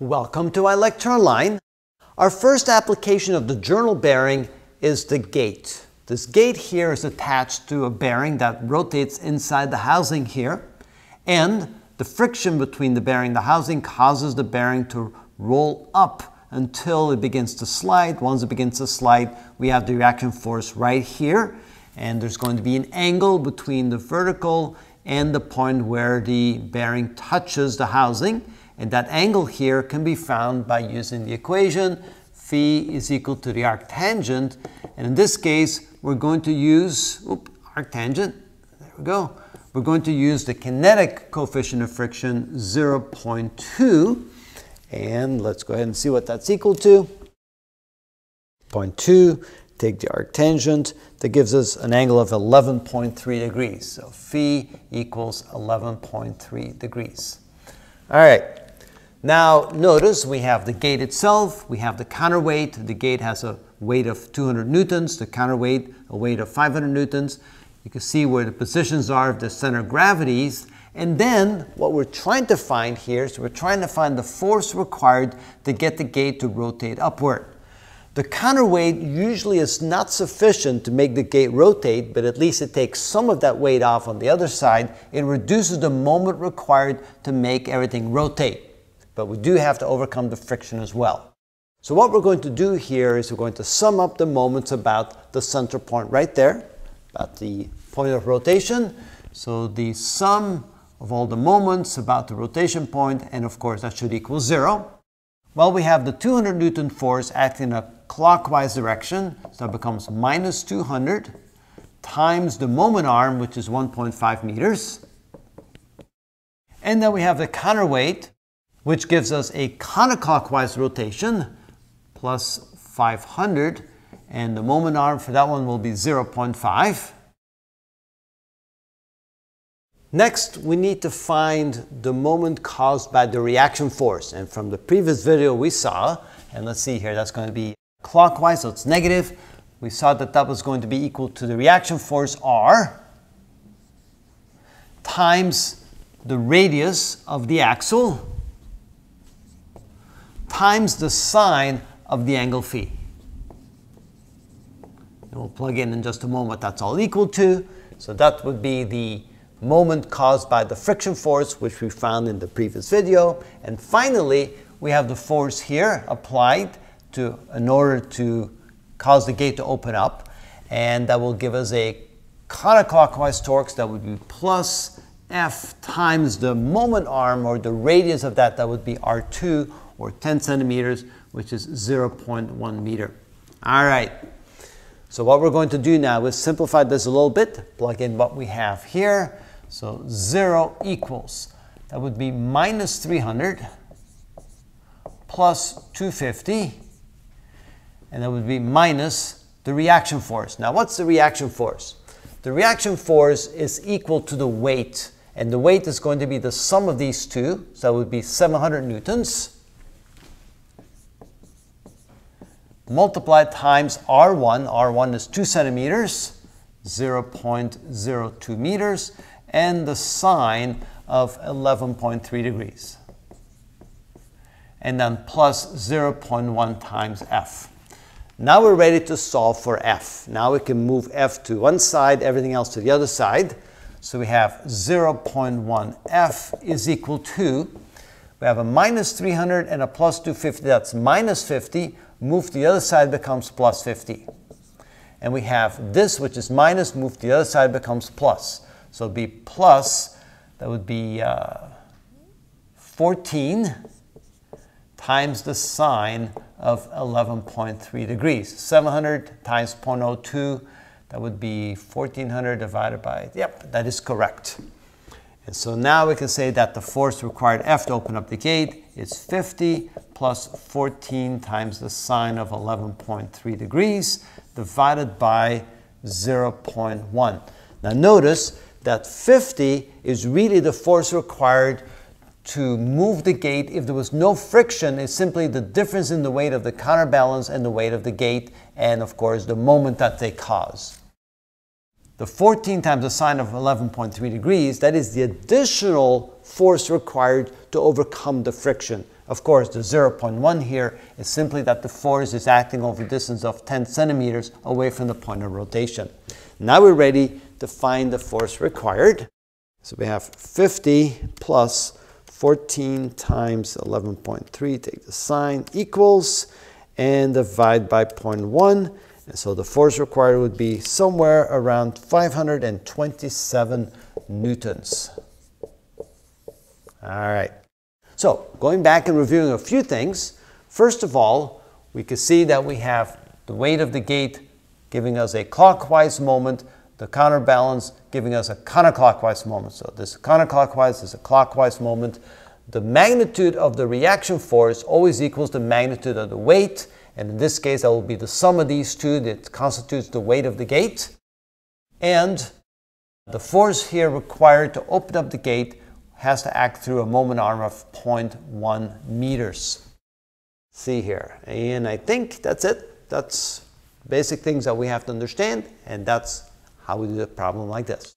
Welcome to our lecture online. Our first application of the journal bearing is the gate. This gate here is attached to a bearing that rotates inside the housing here, and the friction between the bearing and the housing causes the bearing to roll up until it begins to slide. Once it begins to slide, we have the reaction force right here, and there's going to be an angle between the vertical and the point where the bearing touches the housing. And that angle here can be found by using the equation phi is equal to the arctangent. And in this case, we're going to use, arctangent, there we go. We're going to use the kinetic coefficient of friction, 0.2. And let's go ahead and see what that's equal to. 0.2, take the arctangent. That gives us an angle of 11.3 degrees. So phi equals 11.3 degrees. All right. Now, notice we have the gate itself, we have the counterweight. The gate has a weight of 200 newtons, the counterweight a weight of 500 newtons. You can see where the positions are of the center of gravities. And then what we're trying to find here is we're trying to find the force required to get the gate to rotate upward. The counterweight usually is not sufficient to make the gate rotate, but at least it takes some of that weight off on the other side. It reduces the moment required to make everything rotate. But we do have to overcome the friction as well. So what we're going to do here is we're going to sum up the moments about the center point right there, about the point of rotation. So the sum of all the moments about the rotation point, and of course that should equal 0. Well, we have the 200 Newton force acting in a clockwise direction, so that becomes minus 200 times the moment arm, which is 1.5 meters. And then we have the counterweight, which gives us a counterclockwise rotation, plus 500, and the moment arm for that one will be 0.5. Next, we need to find the moment caused by the reaction force. And from the previous video we saw, and let's see here, that's going to be clockwise, so it's negative. We saw that that was going to be equal to the reaction force R times the radius of the axle times the sine of the angle phi. And we'll plug in just a moment, that's all equal to. So that would be the moment caused by the friction force, which we found in the previous video. And finally, we have the force here applied in order to cause the gate to open up. And that will give us a counterclockwise torque, so that would be plus F times the moment arm, or the radius of that, that would be R2, or 10 centimeters, which is 0.1 meter. All right. So what we're going to do now is simplify this a little bit, plug in what we have here. So 0 equals, that would be minus 300 plus 250, and that would be minus the reaction force. Now what's the reaction force? The reaction force is equal to the weight, and the weight is going to be the sum of these two, so that would be 700 newtons, multiplied times R1. R1 is 2 centimeters, 0.02 meters, and the sine of 11.3 degrees. And then plus 0.1 times F. Now we're ready to solve for F. Now we can move F to one side, everything else to the other side. So we have 0.1 F is equal to, we have a minus 300 and a plus 250, that's minus 50. Move to the other side, becomes plus 50. And we have this, which is minus, move to the other side, becomes plus. So it would be plus, that would be 14 times the sine of 11.3 degrees. 700 times 0.02, that would be 1400 divided by, yep, that is correct. And so now we can say that the force required F to open up the gate is 50 plus 14 times the sine of 11.3 degrees divided by 0.1. Now notice that 50 is really the force required to move the gate. If there was no friction, it's simply the difference in the weight of the counterbalance and the weight of the gate, and of course the moment that they cause. The 14 times the sine of 11.3 degrees, that is the additional force required to overcome the friction. Of course, the 0.1 here is simply that the force is acting over a distance of 10 centimeters away from the point of rotation. Now we're ready to find the force required. So we have 50 plus 14 times 11.3, take the sign, equals, and divide by 0.1. And so the force required would be somewhere around 527 newtons. All right. So, going back and reviewing a few things, first of all, we can see that we have the weight of the gate giving us a clockwise moment, the counterbalance giving us a counterclockwise moment. So this counterclockwise is a clockwise moment. The magnitude of the reaction force always equals the magnitude of the weight, and in this case that will be the sum of these two that constitutes the weight of the gate. And the force here required to open up the gate has to act through a moment arm of 0.1 meters. See here, and I think that's it. That's basic things that we have to understand, and that's how we do a problem like this.